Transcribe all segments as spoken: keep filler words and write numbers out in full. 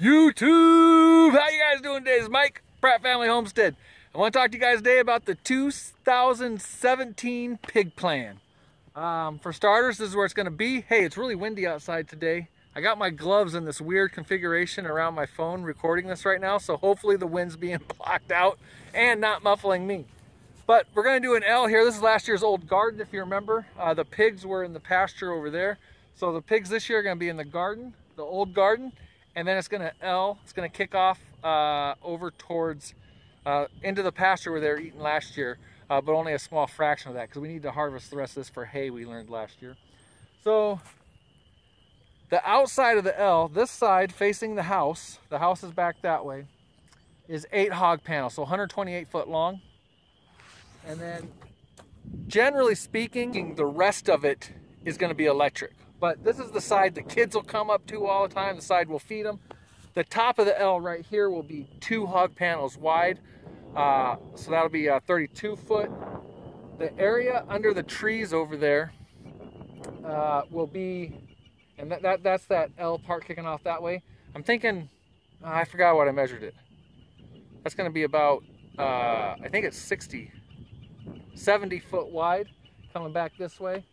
YouTube, how you guys doing today? It's Mike, Pratt Family Homestead. I want to talk to you guys today about the two thousand seventeen pig plan. Um, for starters, this is where it's going to be. Hey, it's really windy outside today. I got my gloves in this weird configuration around my phone recording this right now, so hopefully the wind's being blocked out and not muffling me. But we're going to do an L here. This is last year's old garden, if you remember. Uh, the pigs were in the pasture over there. So the pigs this year are going to be in the garden, the old garden. And then it's going to L, it's going to kick off uh, over towards, uh, into the pasture where they were eating last year, uh, but only a small fraction of that because we need to harvest the rest of this for hay we learned last year. So the outside of the L, this side facing the house, the house is back that way, is eight hog panels, so one hundred twenty-eight foot long. And then generally speaking, the rest of it is going to be electric. But this is the side the kids will come up to all the time, the side we'll feed them. The top of the L right here will be two hog panels wide, uh, so that'll be uh, thirty-two foot. The area under the trees over there uh, will be, and that, that that's that L part kicking off that way. I'm thinking, uh, I forgot what I measured it. That's gonna be about, uh, I think it's sixty, seventy foot wide, coming back this way.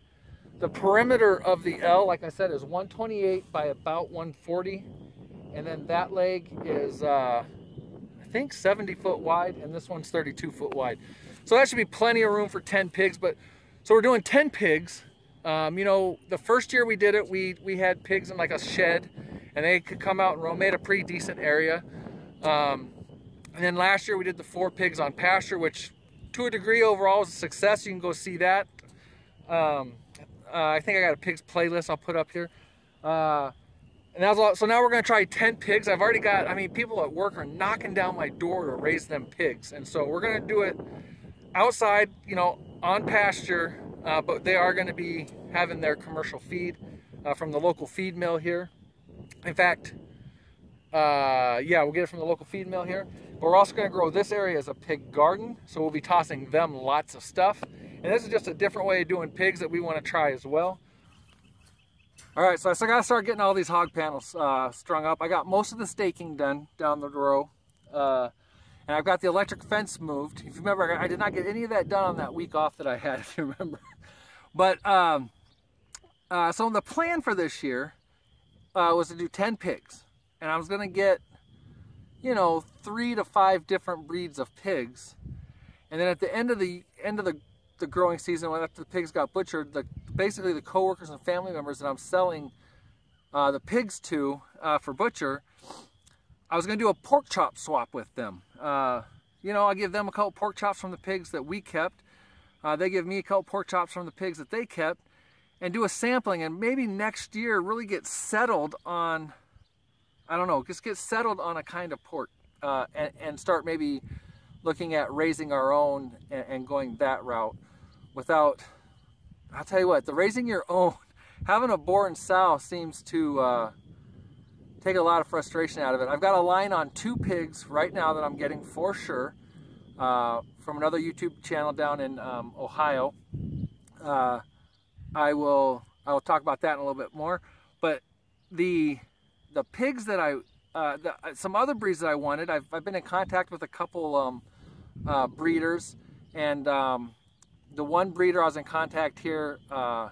The perimeter of the L, like I said, is one twenty-eight by about one forty. And then that leg is, uh, I think, seventy foot wide, and this one's thirty-two foot wide. So that should be plenty of room for ten pigs. But so we're doing ten pigs. Um, you know, the first year we did it, we, we had pigs in like a shed, and they could come out and roam. They had a pretty decent area. Um, and then last year we did the four pigs on pasture, which to a degree overall was a success. You can go see that. Um, Uh, I think I got a pigs playlist I'll put up here. Uh, and that was a lot. So now we're going to try ten pigs. I've already got, I mean, people at work are knocking down my door to raise them pigs. And so we're going to do it outside, you know, on pasture. Uh, but they are going to be having their commercial feed uh, from the local feed mill here. In fact, uh, yeah, we'll get it from the local feed mill here. But we're also going to grow this area as a pig garden. So we'll be tossing them lots of stuff. And this is just a different way of doing pigs that we want to try as well. All right, so I got to start getting all these hog panels uh, strung up. I got most of the staking done down the row. Uh, and I've got the electric fence moved. If you remember, I did not get any of that done on that week off that I had, if you remember. But, um, uh, so the plan for this year uh, was to do ten pigs. And I was going to get, you know, three to five different breeds of pigs. And then at the end of the end of the the growing season, when after the pigs got butchered, the, basically the co-workers and family members that I'm selling uh, the pigs to uh, for butcher, I was going to do a pork chop swap with them. Uh, you know, I give them a couple pork chops from the pigs that we kept. Uh, they give me a couple pork chops from the pigs that they kept, and do a sampling, and maybe next year really get settled on, I don't know, just get settled on a kind of pork uh, and, and start maybe looking at raising our own and, and going that route. Without, I'll tell you what, the raising your own, having a Boer and sow seems to uh, take a lot of frustration out of it. I've got a line on two pigs right now that I'm getting for sure uh, from another YouTube channel down in um, Ohio. Uh, I will I will talk about that in a little bit more. But the the pigs that I uh, the, some other breeds that I wanted, I've I've been in contact with a couple um, uh, breeders, and Um, the one breeder I was in contact here, uh,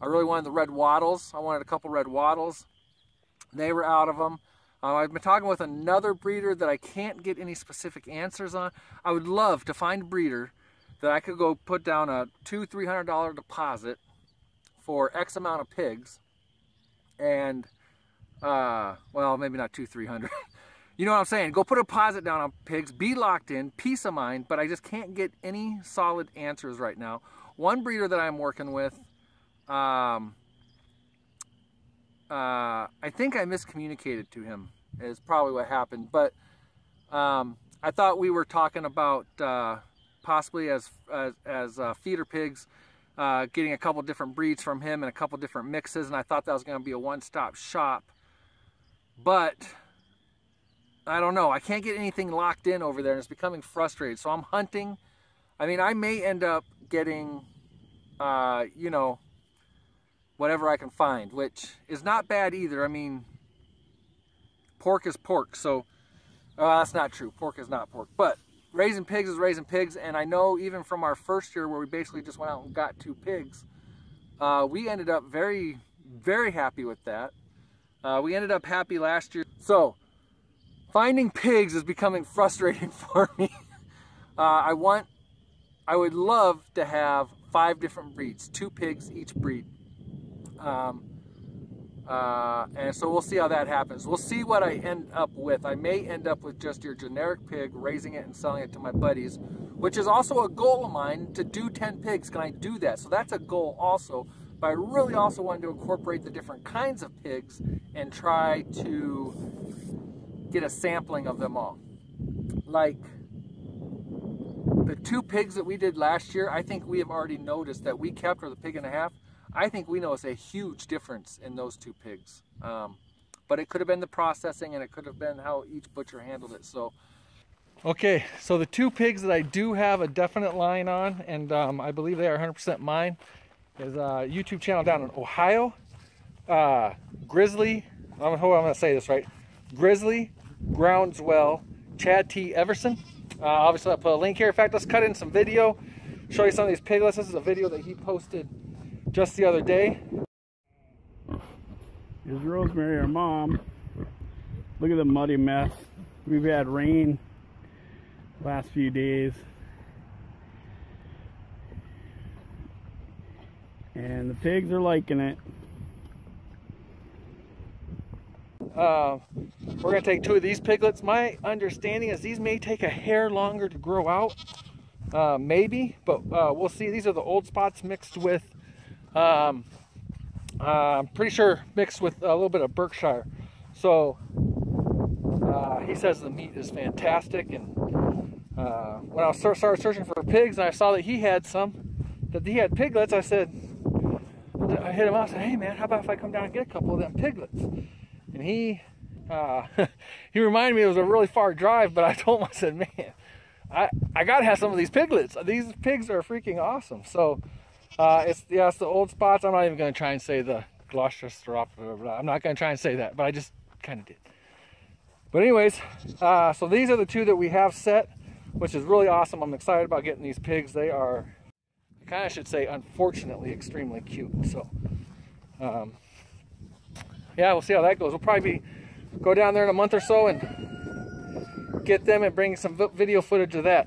I really wanted the red wattles. I wanted a couple red wattles. They were out of them. Uh, I've been talking with another breeder that I can't get any specific answers on. I would love to find a breeder that I could go put down a two, three hundred dollar deposit for X amount of pigs, and uh, well, maybe not two, three hundred. You know what I'm saying? Go put a deposit down on pigs, be locked in, peace of mind, but I just can't get any solid answers right now. One breeder that I'm working with, um, uh, I think I miscommunicated to him, is probably what happened, but um, I thought we were talking about uh, possibly as, as, as uh, feeder pigs, uh, getting a couple different breeds from him and a couple different mixes, and I thought that was going to be a one-stop shop, but I don't know. I can't get anything locked in over there, and it's becoming frustrating. So I'm hunting. I mean, I may end up getting, uh, you know, whatever I can find, which is not bad either. I mean, pork is pork. So uh, that's not true. Pork is not pork. But raising pigs is raising pigs. And I know even from our first year where we basically just went out and got two pigs, uh, we ended up very, very happy with that. Uh, we ended up happy last year. So finding pigs is becoming frustrating for me. uh, I want, I would love to have five different breeds, two pigs each breed. Um, uh, and so we'll see how that happens. We'll see what I end up with. I may end up with just your generic pig, raising it and selling it to my buddies, which is also a goal of mine, to do ten pigs. Can I do that? So that's a goal also, but I really also wanted to incorporate the different kinds of pigs and try to get a sampling of them all. Like the two pigs that we did last year, I think we have already noticed that we kept, or the pig and a half, I think we noticed a huge difference in those two pigs. Um, but it could have been the processing, and it could have been how each butcher handled it. So, okay, so the two pigs that I do have a definite line on, and um, I believe they are one hundred percent mine, is a YouTube channel down in Ohio. Uh, Grizzly, I hope I'm going to say this right, Grizzly Groundswell, Chad T Everson. Uh, obviously, I'll put a link here. In fact, let's cut in some video, show you some of these piglets. This is a video that he posted just the other day. Here's Rosemary, our mom. Look at the muddy mess. We've had rain the last few days. And the pigs are liking it. Uh, we're gonna take two of these piglets. My understanding is these may take a hair longer to grow out. Uh, maybe, but uh, we'll see. These are the old spots mixed with Um, uh, I'm pretty sure mixed with a little bit of Berkshire. So uh, he says the meat is fantastic. And uh, when I started searching for pigs and I saw that he had some, that he had piglets, I said, I hit him up and said, hey man, how about if I come down and get a couple of them piglets? And he, uh, he reminded me it was a really far drive, but I told him, I said, man, I, I gotta have some of these piglets. These pigs are freaking awesome. So Uh, it's, yeah, it's the old spots. I'm not even going to try and say the Gloucestershire. I'm not going to try and say that, but I just kind of did. But anyways, uh, so these are the two that we have set, which is really awesome. I'm excited about getting these pigs. They are, I kind of should say, unfortunately, extremely cute. So, um, yeah, we'll see how that goes. We'll probably be, go down there in a month or so and get them and bring some video footage of that.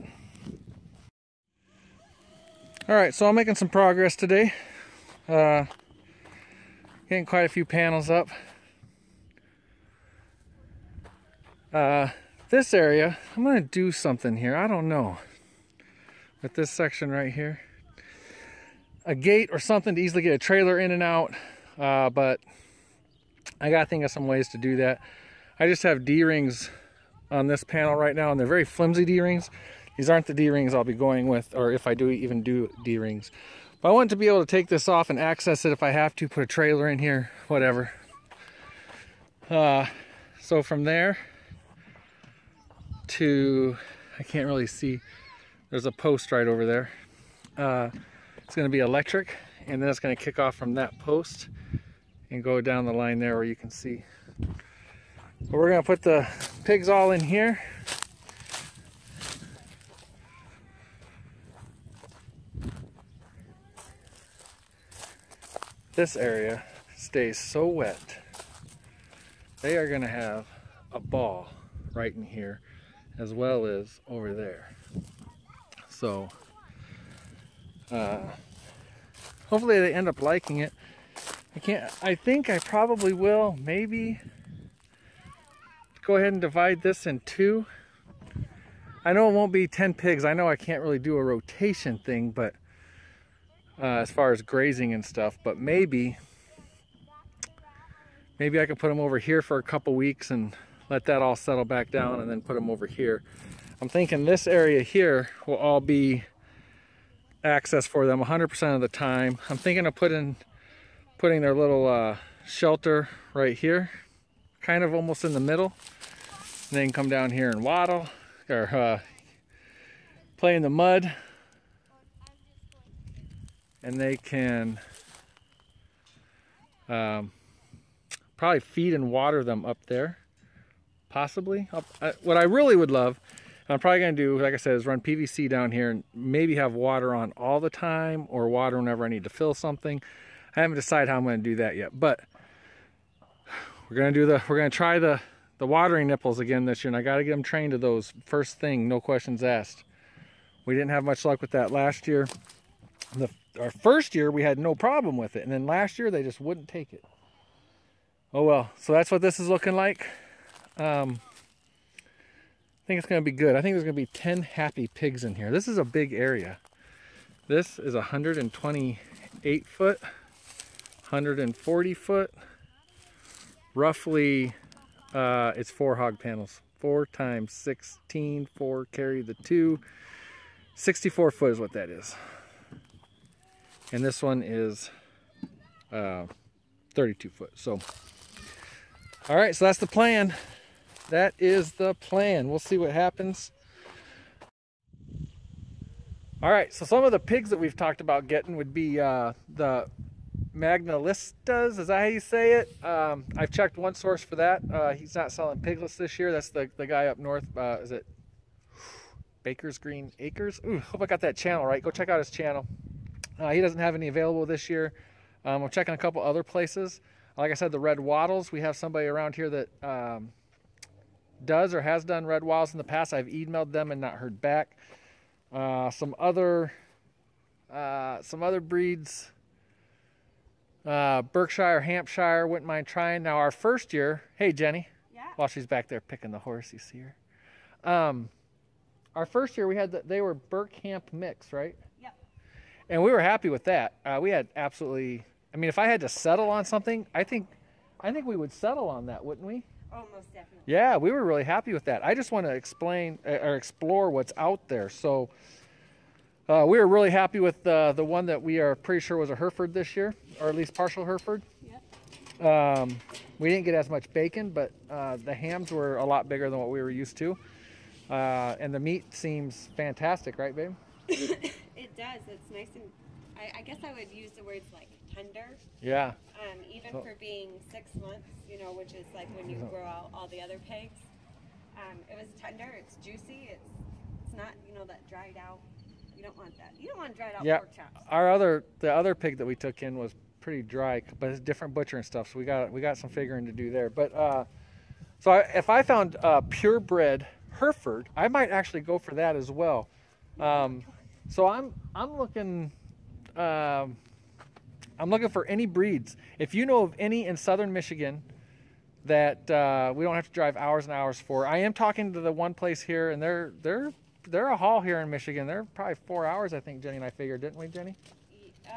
All right, so I'm making some progress today. Uh, getting quite a few panels up. Uh, this area, I'm gonna do something here, I don't know. With this section right here. A gate or something to easily get a trailer in and out, uh, but I gotta think of some ways to do that. I just have D-rings on this panel right now, and they're very flimsy D-rings. These aren't the D-rings I'll be going with, or if I do even do D-rings. But I want to be able to take this off and access it if I have to, put a trailer in here, whatever. Uh, so from there to, I can't really see, there's a post right over there. Uh, it's gonna be electric, and then it's gonna kick off from that post and go down the line there where you can see. But we're gonna put the pigs all in here. This area stays so wet. They are gonna have a ball right in here as well as over there. So uh, hopefully they end up liking it. I can't, I think I probably will maybe go ahead and divide this in two. I know it won't be ten pigs. I know I can't really do a rotation thing, but Uh, as far as grazing and stuff, but maybe maybe I could put them over here for a couple weeks and let that all settle back down, and then put them over here. I'm thinking this area here will all be access for them one hundred percent of the time. I'm thinking of putting putting their little uh, shelter right here, kind of almost in the middle, and then come down here and waddle or uh, play in the mud. And they can um, probably feed and water them up there, possibly. I'll, I, what I really would love, and I'm probably going to do, like I said, is run P V C down here and maybe have water on all the time, or water whenever I need to fill something. I haven't decided how I'm going to do that yet, but we're going to do the, we're going to try the, the watering nipples again this year, and I got to get them trained to those first thing, no questions asked. We didn't have much luck with that last year. The, our first year, we had no problem with it, and then last year, they just wouldn't take it. Oh well, so that's what this is looking like. Um, I think it's going to be good. I think there's going to be ten happy pigs in here. This is a big area. This is one hundred twenty-eight foot, one hundred forty foot, roughly, uh, it's four hog panels. four times sixteen, four carry the two. sixty-four foot is what that is. And this one is uh, thirty-two foot. So, all right, so that's the plan. That is the plan. We'll see what happens. All right, so some of the pigs that we've talked about getting would be uh, the Magnolistas, is that how you say it? Um, I've checked one source for that. Uh, he's not selling piglets this year. That's the, the guy up north, uh, is it Baker's Green Acres? Ooh, hope I got that channel right. Go check out his channel. Uh, he doesn't have any available this year. Um, I'm checking a couple other places. Like I said, the red wattles, we have somebody around here that um, does or has done red wattles in the past. I've emailed them and not heard back. Uh, some other uh, some other breeds, uh, Berkshire, Hampshire, wouldn't mind trying. Now our first year, hey Jenny, yeah. While she's back there picking the horse, you see her. Um, our first year we had, the, they were Berkhamp mix, right? Yep. And we were happy with that. Uh, we had absolutely, I mean, if I had to settle on something, I think, I think we would settle on that, wouldn't we? Oh, most definitely. Yeah, we were really happy with that. I just want to explain or explore what's out there. So uh, we were really happy with uh, the one that we are pretty sure was a Hereford this year, or at least partial Hereford. Yep. Um, we didn't get as much bacon, but uh, the hams were a lot bigger than what we were used to. Uh, and the meat seems fantastic, right, babe? It does. It's nice and, I, I guess I would use the words like tender. Yeah. Um, even so, for being six months, you know, which is like when you grow out all the other pigs. Um, it was tender. It's juicy. It's it's not, you know, that dried out. You don't want that. You don't want dried out yeah. pork chops. Our other the other pig that we took in was pretty dry, but it's different butcher and stuff. So we got we got some figuring to do there. But uh, so I, if I found uh, purebred Hereford, I might actually go for that as well. Um, so I'm I'm looking. Um, I'm looking for any breeds. If you know of any in southern Michigan that uh, we don't have to drive hours and hours for, I am talking to the one place here, and they're they're they're a haul here in Michigan. They're probably four hours, I think. Jenny and I figured, didn't we, Jenny? Uh,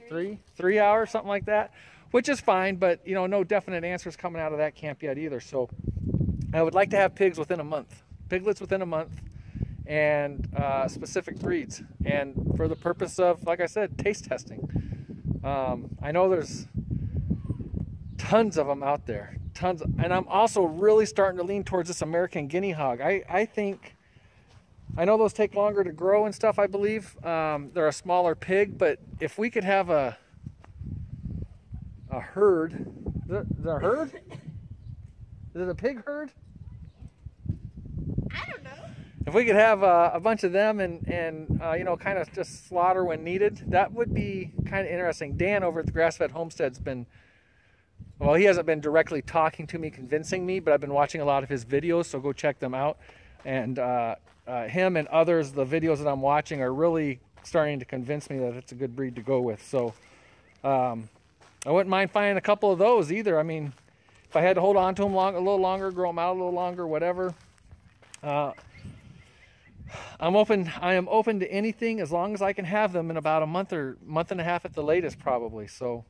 three. three, three hours, something like that, which is fine. But you know, no definite answers coming out of that camp yet either. So I would like to have pigs within a month, piglets within a month, and uh, specific breeds, and for the purpose of, like I said, taste testing. Um, I know there's tons of them out there, tons. Of, and I'm also really starting to lean towards this American guinea hog. I, I think, I know those take longer to grow and stuff, I believe. Um, they're a smaller pig, but if we could have a, a herd, the, the herd? Is it a pig herd? I don't know. If we could have a, a bunch of them and, and uh, you know, kind of just slaughter when needed, that would be kind of interesting. Dan over at the Grass-Fed Homestead's been, well, he hasn't been directly talking to me, convincing me, but I've been watching a lot of his videos, so go check them out. And uh, uh, him and others, the videos that I'm watching are really starting to convince me that it's a good breed to go with. So um, I wouldn't mind finding a couple of those either. I mean, if I had to hold on to them long, a little longer, grow them out a little longer, whatever. Uh, I'm open. I am open to anything as long as I can have them in about a month or month and a half at the latest, probably. So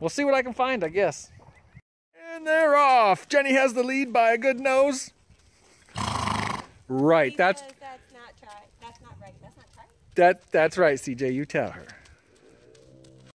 we'll see what I can find, I guess. And they're off. Jenny has the lead by a good nose. Right. That's, that's not right. That's not right. That's not right. That that's right, C J. You tell her.